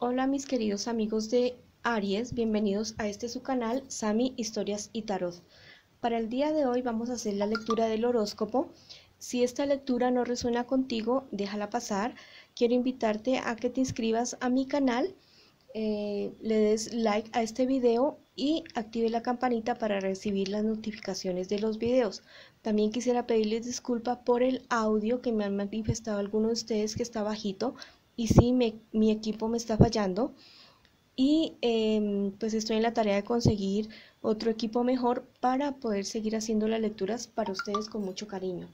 Hola mis queridos amigos de Aries, bienvenidos a este su canal Sami Historias y Tarot. Para el día de hoy vamos a hacer la lectura del horóscopo. Si esta lectura no resuena contigo, déjala pasar. Quiero invitarte a que te inscribas a mi canal, le des like a este video y active la campanita para recibir las notificaciones de los videos. También quisiera pedirles disculpa por el audio que me han manifestado algunos de ustedes que está bajito. Y sí, mi equipo me está fallando y pues estoy en la tarea de conseguir otro equipo mejor para poder seguir haciendo las lecturas para ustedes con mucho cariño.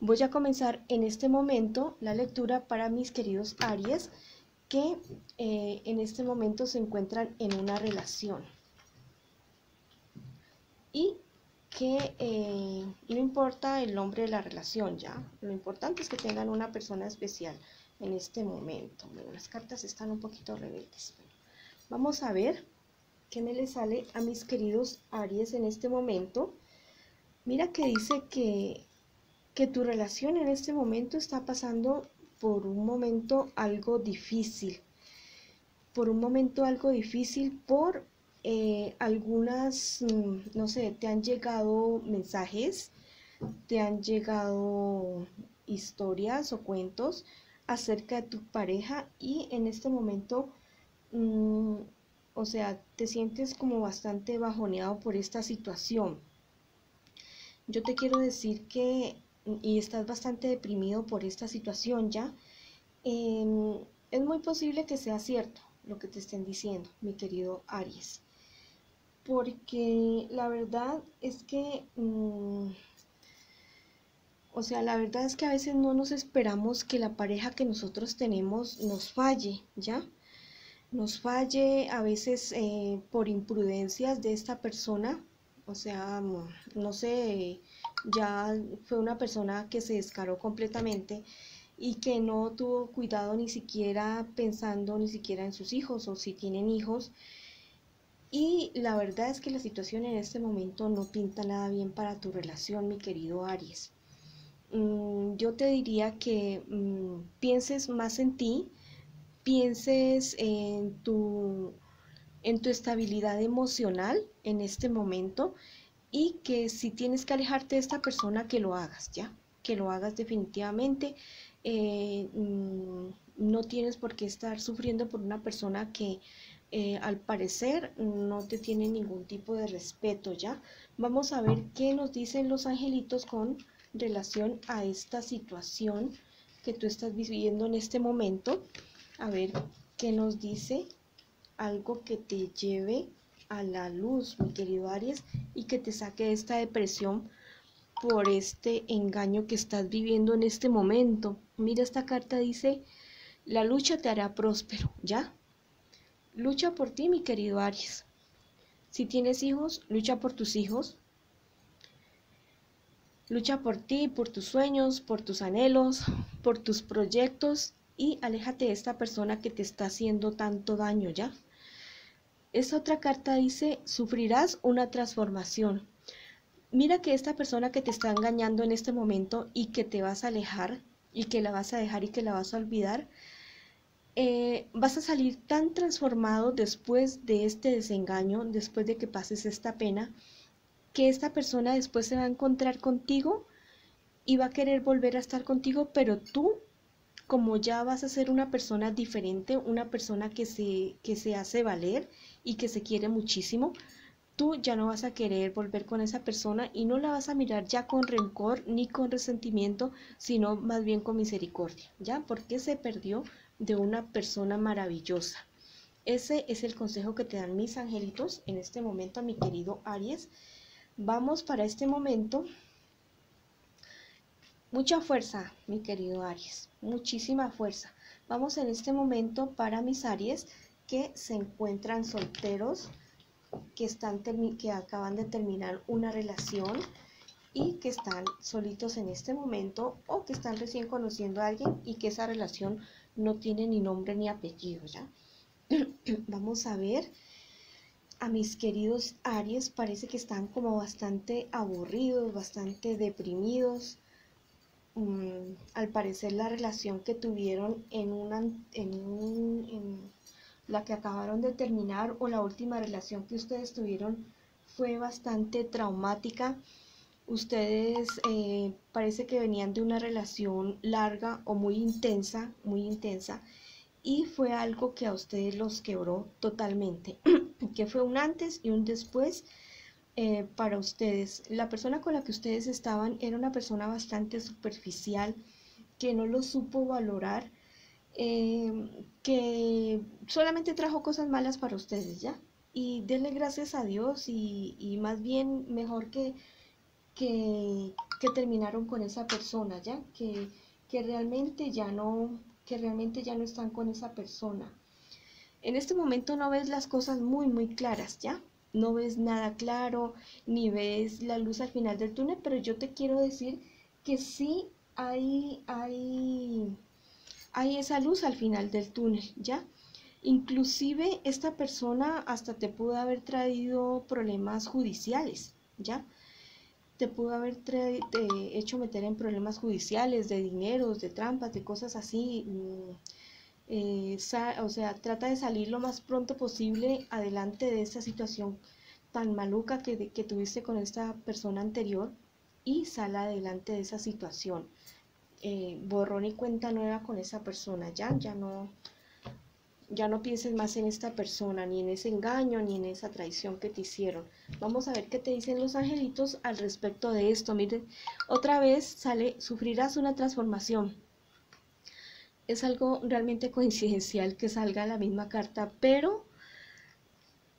Voy a comenzar en este momento la lectura para mis queridos Aries que en este momento se encuentran en una relación y que no importa el nombre de la relación ya, lo importante es que tengan una persona especial. En este momento, bueno, las cartas están un poquito rebeldes. Bueno, vamos a ver qué me le sale a mis queridos Aries en este momento. Mira que dice que tu relación en este momento está pasando por un momento algo difícil. Por un momento algo difícil por algunas, no sé, te han llegado mensajes, te han llegado historias o cuentos acerca de tu pareja y en este momento o sea, te sientes como bastante bajoneado por esta situación. Yo te quiero decir que y estás bastante deprimido por esta situación ya. Es muy posible que sea cierto lo que te estén diciendo, mi querido Aries, porque la verdad es que o sea, la verdad es que a veces no nos esperamos que la pareja que nosotros tenemos nos falle, ¿ya? Nos falle a veces por imprudencias de esta persona. O sea, no sé, ya fue una persona que se descaró completamente y que no tuvo cuidado ni siquiera pensando ni siquiera en sus hijos o si tienen hijos. Y la verdad es que la situación en este momento no pinta nada bien para tu relación, mi querido Aries. Yo te diría que pienses más en ti, pienses en tu estabilidad emocional en este momento y que si tienes que alejarte de esta persona, que lo hagas, ¿ya? Que lo hagas definitivamente. No tienes por qué estar sufriendo por una persona que al parecer no te tiene ningún tipo de respeto, ¿ya? Vamos a ver qué nos dicen los angelitos con relación a esta situación que tú estás viviendo en este momento. A ver qué nos dice. Algo que te lleve a la luz, mi querido Aries, y que te saque de esta depresión por este engaño que estás viviendo en este momento. Mira, esta carta dice: la lucha te hará próspero, ¿ya? Lucha por ti, mi querido Aries. Si tienes hijos, lucha por tus hijos. Lucha por ti, por tus sueños, por tus anhelos, por tus proyectos y aléjate de esta persona que te está haciendo tanto daño, ¿ya? Esta otra carta dice: sufrirás una transformación. Mira que esta persona que te está engañando en este momento y que te vas a alejar y que la vas a dejar y que la vas a olvidar, vas a salir tan transformado después de este desengaño, después de que pases esta pena, que esta persona después se va a encontrar contigo y va a querer volver a estar contigo, pero tú, como ya vas a ser una persona diferente, una persona que se hace valer y que se quiere muchísimo, tú ya no vas a querer volver con esa persona y no la vas a mirar ya con rencor ni con resentimiento, sino más bien con misericordia, ¿ya? Porque se perdió de una persona maravillosa. Ese es el consejo que te dan mis angelitos en este momento a mi querido Aries. Vamos para este momento. Mucha fuerza, mi querido Aries, muchísima fuerza. Vamos en este momento para mis Aries que se encuentran solteros, que acaban de terminar una relación y que están solitos en este momento o que están recién conociendo a alguien y que esa relación no tiene ni nombre ni apellido, ¿ya? Vamos a ver. A mis queridos Aries parece que están como bastante aburridos, bastante deprimidos. Al parecer la relación que tuvieron en, una, en, un, la que acabaron de terminar o la última relación que ustedes tuvieron fue bastante traumática. Ustedes parece que venían de una relación larga o muy intensa, y fue algo que a ustedes los quebró totalmente, que fue un antes y un después para ustedes. La persona con la que ustedes estaban era una persona bastante superficial, que no lo supo valorar, que solamente trajo cosas malas para ustedes, ¿ya? Y denle gracias a Dios y más bien mejor que terminaron con esa persona, ¿ya? Que realmente ya no están con esa persona. En este momento no ves las cosas muy claras, ¿ya? No ves nada claro, ni ves la luz al final del túnel, pero yo te quiero decir que sí hay esa luz al final del túnel, ¿ya? Inclusive esta persona hasta te pudo haber traído problemas judiciales, ¿ya? Te pudo haber hecho meter en problemas judiciales, de dineros, de trampas, de cosas así. O sea, trata de salir lo más pronto posible adelante de esta situación tan maluca que tuviste con esta persona anterior, y sal adelante de esa situación. Borrón y cuenta nueva con esa persona, ya no pienses más en esta persona, ni en ese engaño, ni en esa traición que te hicieron. Vamos a ver qué te dicen los angelitos al respecto de esto. Miren, otra vez sale, sufrirás una transformación. Es algo realmente coincidencial que salga la misma carta, pero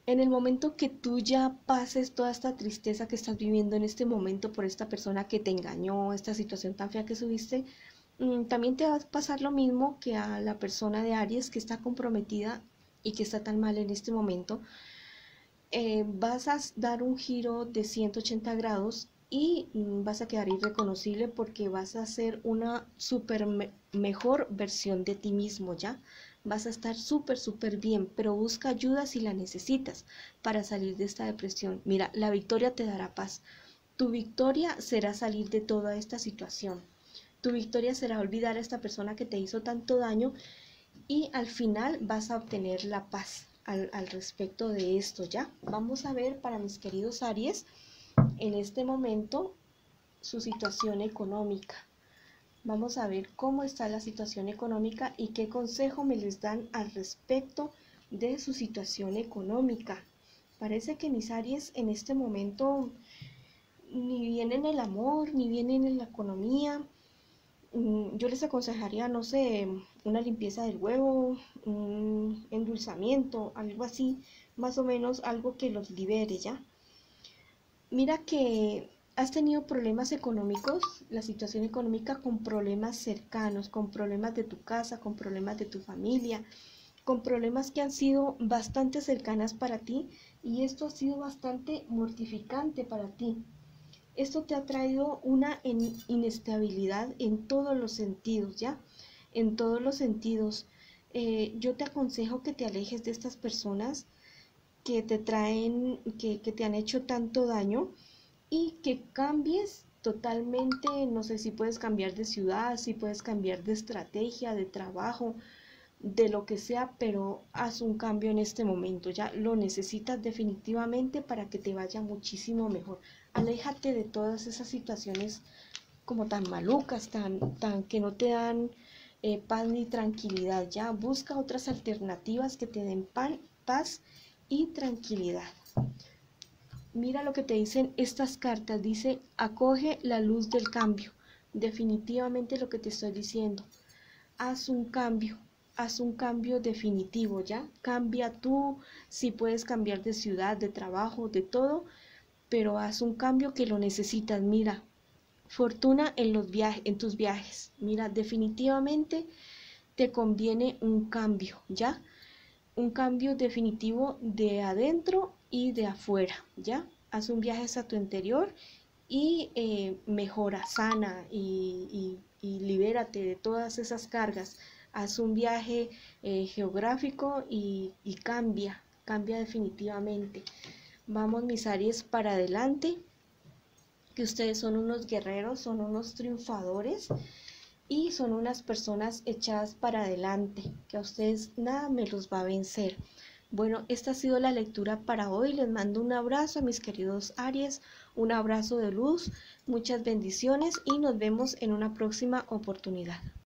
en el momento que tú ya pases toda esta tristeza que estás viviendo en este momento por esta persona que te engañó, esta situación tan fea que subiste, también te va a pasar lo mismo que a la persona de Aries que está comprometida y que está tan mal en este momento. Vas a dar un giro de 180 grados y vas a quedar irreconocible, porque vas a ser una super mejor versión de ti mismo, ¿ya? Vas a estar súper bien, pero busca ayuda si la necesitas para salir de esta depresión. Mira, la victoria te dará paz. Tu victoria será salir de toda esta situación. Tu victoria será olvidar a esta persona que te hizo tanto daño, y al final vas a obtener la paz al respecto de esto, ¿ya? Vamos a ver para mis queridos Aries en este momento su situación económica. Vamos a ver cómo está la situación económica y qué consejo me les dan al respecto de su situación económica. Parece que mis Aries en este momento ni bien en el amor, ni bien en la economía. Yo les aconsejaría, no sé, una limpieza del huevo, un endulzamiento, algo así, más o menos algo que los libere, ¿ya? Mira que has tenido problemas económicos, la situación económica, con problemas cercanos, con problemas de tu casa, con problemas de tu familia, con problemas que han sido bastante cercanas para ti, y esto ha sido bastante mortificante para ti. Esto te ha traído una inestabilidad en todos los sentidos, ¿ya? En todos los sentidos. Yo te aconsejo que te alejes de estas personas que te traen, que te han hecho tanto daño, y que cambies totalmente. No sé si puedes cambiar de ciudad, si puedes cambiar de estrategia, de trabajo, de lo que sea, pero haz un cambio en este momento, ya lo necesitas definitivamente para que te vaya muchísimo mejor. Aléjate de todas esas situaciones como tan malucas, tan que no te dan paz ni tranquilidad, ya. Busca otras alternativas que te den paz y tranquilidad. Mira lo que te dicen estas cartas. Dice, acoge la luz del cambio. Definitivamente lo que te estoy diciendo. Haz un cambio definitivo, ¿ya? Cambia tú, si puedes cambiar de ciudad, de trabajo, de todo, pero haz un cambio que lo necesitas. Mira, fortuna en tus viajes. Mira, definitivamente te conviene un cambio, ¿ya? Un cambio definitivo de adentro y de afuera, ¿ya? Haz un viaje hacia tu interior y mejora, sana y libérate de todas esas cargas. Haz un viaje geográfico y cambia definitivamente. Vamos, mis Aries, para adelante, que ustedes son unos guerreros, son unos triunfadores. y son unas personas echadas para adelante, que a ustedes nada me los va a vencer. Bueno, esta ha sido la lectura para hoy. Les mando un abrazo a mis queridos Aries, un abrazo de luz, muchas bendiciones y nos vemos en una próxima oportunidad.